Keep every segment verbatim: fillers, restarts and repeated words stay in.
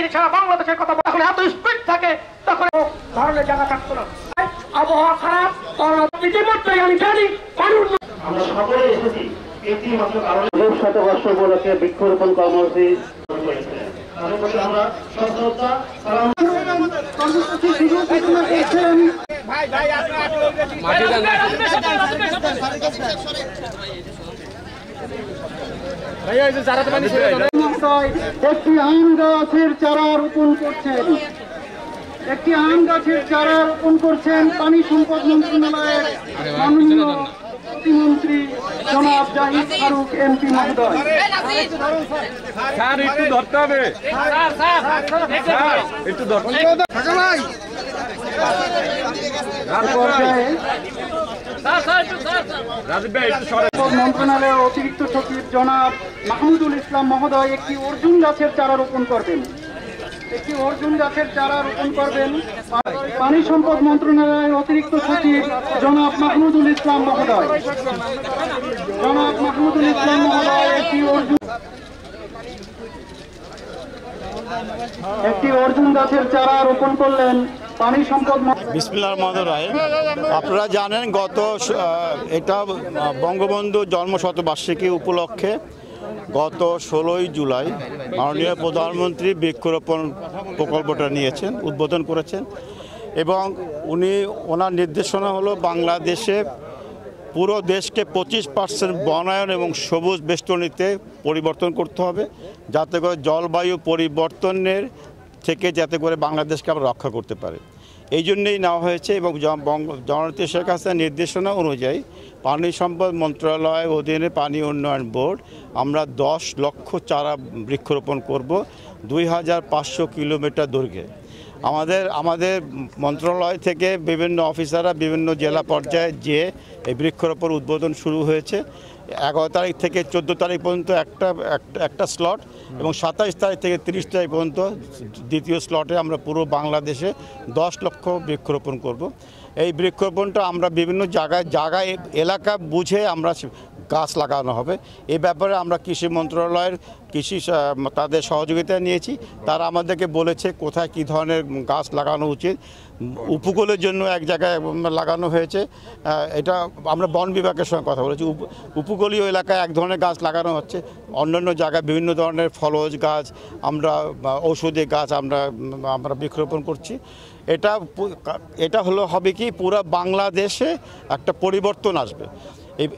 বাহিনী ছাড়া বাংলাদেশের কথা বলে এত স্পিড থাকে তখন ধরনের জায়গা থাকতো না। আবহাওয়া খারাপ কারণ ইতিমধ্যে আমি জানি কারণ আমরা সকলে এসেছি এটি মাত্র কারণে শত বর্ষ বলকে বিক্ষোভন কর্মসূচি আমরা সহযোগিতা সালাম কর্মসূচি ভিডিও পেছনে দেখছেন ভাই ভাই আপনারা মাটি ভাই এই যে যারা তো মানে একটি আম গাছের চারা রোপণ করছেন একটি আম গাছের চারা রোপণ করছেন পানি সম্পদ মন্ত্রণালয়ের মাননীয় প্রতিমন্ত্রী জনাব জাহিদ ফারুক এমপি মহোদয়। স্যার একটু ধরতে হবে স্যার স্যার একটু ধরতে হবে ঢাকা ভাই আর পর্যায়ে স্যার স্যার একটু স্যার রাজীব ভাই একটু সরে মন্ত্রণালয়ের অতিরিক্ত সচিব জনাব মাহমুদুল ইসলাম মহোদয় একটি অর্জুন গাছের চারা রোপণ করবেন একটি অর্জুন গাছের চারা রোপণ করবেন পানি সম্পদ মন্ত্রণালয়ের অতিরিক্ত সচিব জনাব মাহমুদুল ইসলাম মহোদয় জনাব মাহমুদুল ইসলাম মহোদয় একটি অর্জুন একটি অর্জুন গাছের চারা রোপণ করলেন পানি সম্পদ। বিসমিল্লাহির রহমানির রহিম। আপনারা জানেন গত এটা বঙ্গবন্ধু জন্মশতবার্ষিকী উপলক্ষে গত ষোলোই জুলাই মাননীয় প্রধানমন্ত্রী বৃক্ষরোপণ প্রকল্পটা নিয়েছেন উদ্বোধন করেছেন এবং উনি ওনার নির্দেশনা হলো বাংলাদেশে পুরো দেশকে পঁচিশ পার্সেন্ট বনায়ন এবং সবুজ বেষ্টনীতে পরিবর্তন করতে হবে যাতে করে জলবায়ু পরিবর্তনের থেকে যাতে করে বাংলাদেশকে আমরা রক্ষা করতে পারে এই জন্যেই নেওয়া হয়েছে এবং জননেত্রী শেখ হাসিনার নির্দেশনা অনুযায়ী পানি সম্পদ মন্ত্রণালয়ের অধীনে পানি উন্নয়ন বোর্ড আমরা দশ লক্ষ চারা বৃক্ষরোপণ করব দুই হাজার পাঁচশো কিলোমিটার দৈর্ঘ্যে। আমাদের আমাদের মন্ত্রণালয় থেকে বিভিন্ন অফিসাররা বিভিন্ন জেলা পর্যায়ে যেয়ে এই বৃক্ষরোপণ উদ্বোধন শুরু হয়েছে। এগারো তারিখ থেকে চোদ্দো তারিখ পর্যন্ত একটা একটা স্লট এবং সাতাশ তারিখ থেকে তিরিশ তারিখ পর্যন্ত দ্বিতীয় স্লটে আমরা পুরো বাংলাদেশে দশ লক্ষ বৃক্ষরোপণ করব। এই বৃক্ষরোপণটা আমরা বিভিন্ন জায়গায় জায়গায় এলাকা বুঝে আমরা গাছ লাগানো হবে এ ব্যাপারে আমরা কৃষি মন্ত্রণালয়ের কৃষি তাদের সহযোগিতা নিয়েছি। তারা আমাদেরকে বলেছে কোথায় কী ধরনের গাছ লাগানো উচিত। উপকূলের জন্য এক জায়গায় লাগানো হয়েছে, এটা আমরা বন বিভাগের সঙ্গে কথা বলেছি। উপকূলীয় এলাকায় এক ধরনের গাছ লাগানো হচ্ছে, অন্যান্য জায়গায় বিভিন্ন ধরনের ফলজ গাছ আমরা ঔষধি গাছ আমরা আমরা বৃক্ষরোপণ করছি। এটা এটা হলো হবে কি পুরা বাংলাদেশে একটা পরিবর্তন আসবে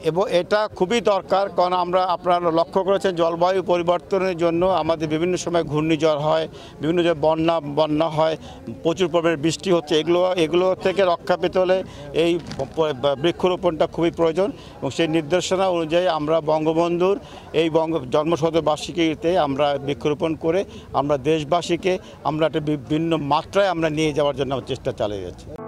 এবং এটা খুবই দরকার কারণ আমরা আপনারা লক্ষ্য করেছেন জলবায়ু পরিবর্তনের জন্য আমাদের বিভিন্ন সময় ঘূর্ণিঝড় হয়, বিভিন্ন যে বন্যা বন্যা হয়, প্রচুর পরিমাণে বৃষ্টি হচ্ছে। এগুলো এগুলো থেকে রক্ষা পেতে হলে এই বৃক্ষরোপণটা খুবই প্রয়োজন এবং সেই নির্দেশনা অনুযায়ী আমরা বঙ্গবন্ধুর এই বঙ্গ জন্মশতবার্ষিকীতে আমরা বৃক্ষরোপণ করে আমরা দেশবাসীকে আমরা একটা বিভিন্ন মাত্রায় আমরা নিয়ে যাওয়ার জন্য চেষ্টা চালিয়ে যাচ্ছি।